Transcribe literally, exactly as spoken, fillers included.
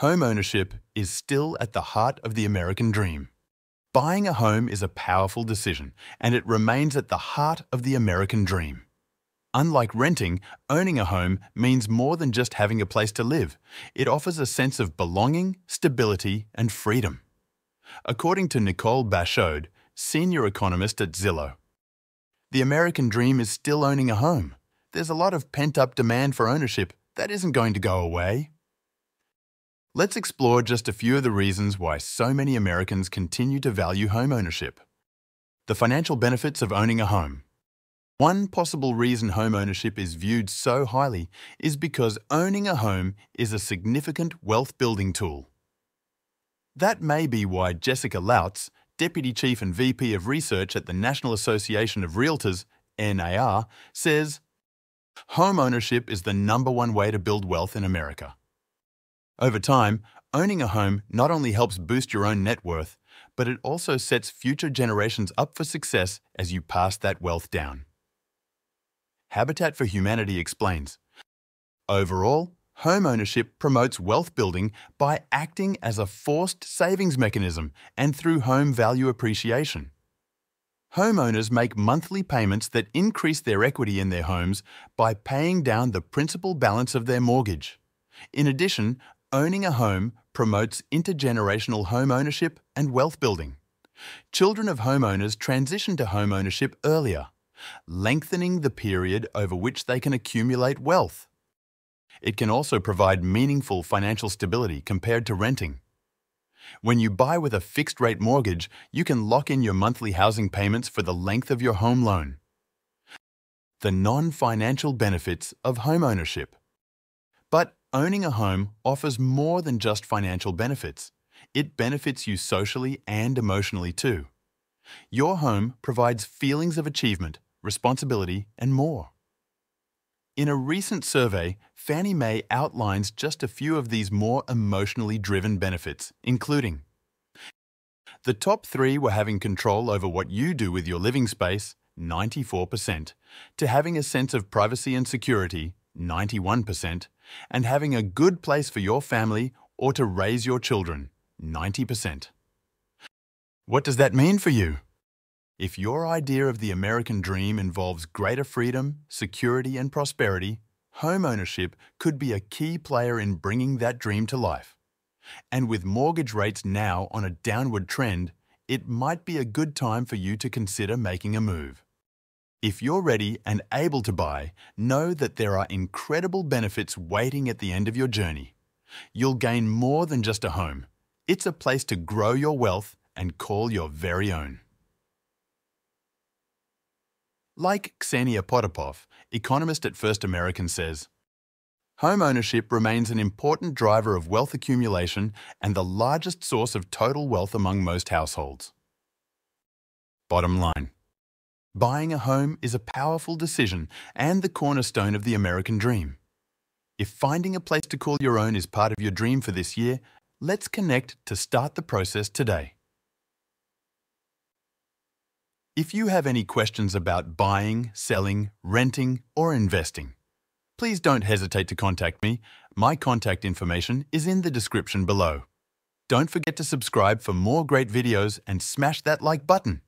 Homeownership is still at the heart of the American dream. Buying a home is a powerful decision, and it remains at the heart of the American dream. Unlike renting, owning a home means more than just having a place to live. It offers a sense of belonging, stability, and freedom. According to Nicole Bashaud, senior economist at Zillow, the American dream is still owning a home. There's a lot of pent-up demand for ownership that isn't going to go away. Let's explore just a few of the reasons why so many Americans continue to value home ownership. The financial benefits of owning a home. One possible reason home ownership is viewed so highly is because owning a home is a significant wealth-building tool. That may be why Jessica Lautz, Deputy Chief and V P of Research at the National Association of Realtors, N A R, says, "Home ownership is the number one way to build wealth in America." Over time, owning a home not only helps boost your own net worth, but it also sets future generations up for success as you pass that wealth down. Habitat for Humanity explains, "Overall, home ownership promotes wealth building by acting as a forced savings mechanism and through home value appreciation. Homeowners make monthly payments that increase their equity in their homes by paying down the principal balance of their mortgage. In addition, owning a home promotes intergenerational home ownership and wealth building. Children of homeowners transition to home ownership earlier, lengthening the period over which they can accumulate wealth. It can also provide meaningful financial stability compared to renting. When you buy with a fixed-rate mortgage, you can lock in your monthly housing payments for the length of your home loan." The non-financial benefits of home ownership. But owning a home offers more than just financial benefits. It benefits you socially and emotionally too. Your home provides feelings of achievement, responsibility, and more. In a recent survey, Fannie Mae outlines just a few of these more emotionally driven benefits, including the top three were having control over what you do with your living space, ninety-four percent, to having a sense of privacy and security, ninety-one percent, and having a good place for your family or to raise your children, ninety percent. What does that mean for you? If your idea of the American dream involves greater freedom, security, and prosperity, home ownership could be a key player in bringing that dream to life. And with mortgage rates now on a downward trend, it might be a good time for you to consider making a move. If you're ready and able to buy, know that there are incredible benefits waiting at the end of your journey. You'll gain more than just a home. It's a place to grow your wealth and call your very own. Like Ksenia Potapov, economist at First American, says, "Home ownership remains an important driver of wealth accumulation and the largest source of total wealth among most households." Bottom line. Buying a home is a powerful decision and the cornerstone of the American dream. If finding a place to call your own is part of your dream for this year, let's connect to start the process today. If you have any questions about buying, selling, renting, or investing, please don't hesitate to contact me. My contact information is in the description below. Don't forget to subscribe for more great videos and smash that like button.